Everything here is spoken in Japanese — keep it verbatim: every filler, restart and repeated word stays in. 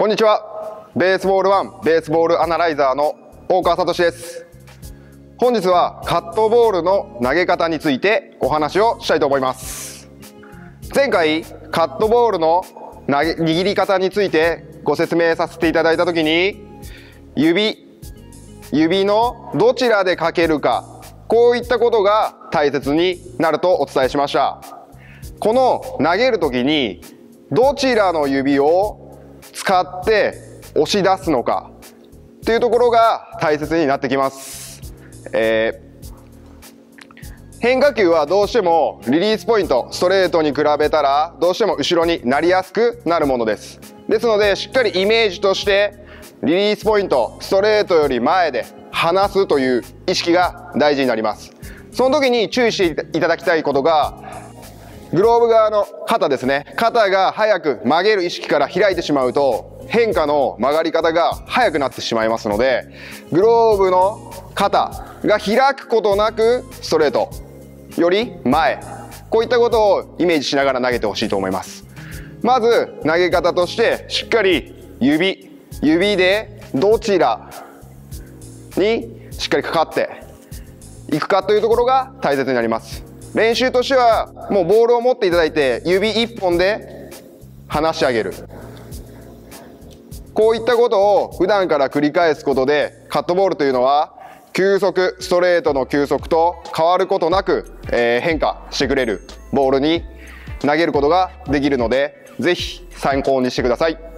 こんにちは。ベースボールワンベースボールアナライザーの大川聡です。本日はカットボールの投げ方についてお話をしたいと思います。前回カットボールの投げ握り方についてご説明させていただいた時に、指指のどちらでかけるか、こういったことが大切になるとお伝えしました。この投げる時にどちらの指を使って押し出すのかっていうところが大切になってきます、えー、変化球はどうしてもリリースポイントストレートに比べたらどうしても後ろになりやすくなるものです。ですのでしっかりイメージとしてリリースポイントストレートより前で離すという意識が大事になります。その時に注意していただきたいことが、グローブ側の肩ですね。肩が早く曲げる意識から開いてしまうと変化の曲がり方が早くなってしまいますので、グローブの肩が開くことなくストレートより前、こういったことをイメージしながら投げてほしいと思います。まず投げ方としてしっかり指指でどちらにしっかりかかっていくかというところが大切になります。練習としてはもうボールを持っていただいて指いっぽんで離してあげる、こういったことを普段から繰り返すことで、カットボールというのは球速ストレートの球速と変わることなく、えー、変化してくれるボールに投げることができるので、ぜひ参考にしてください。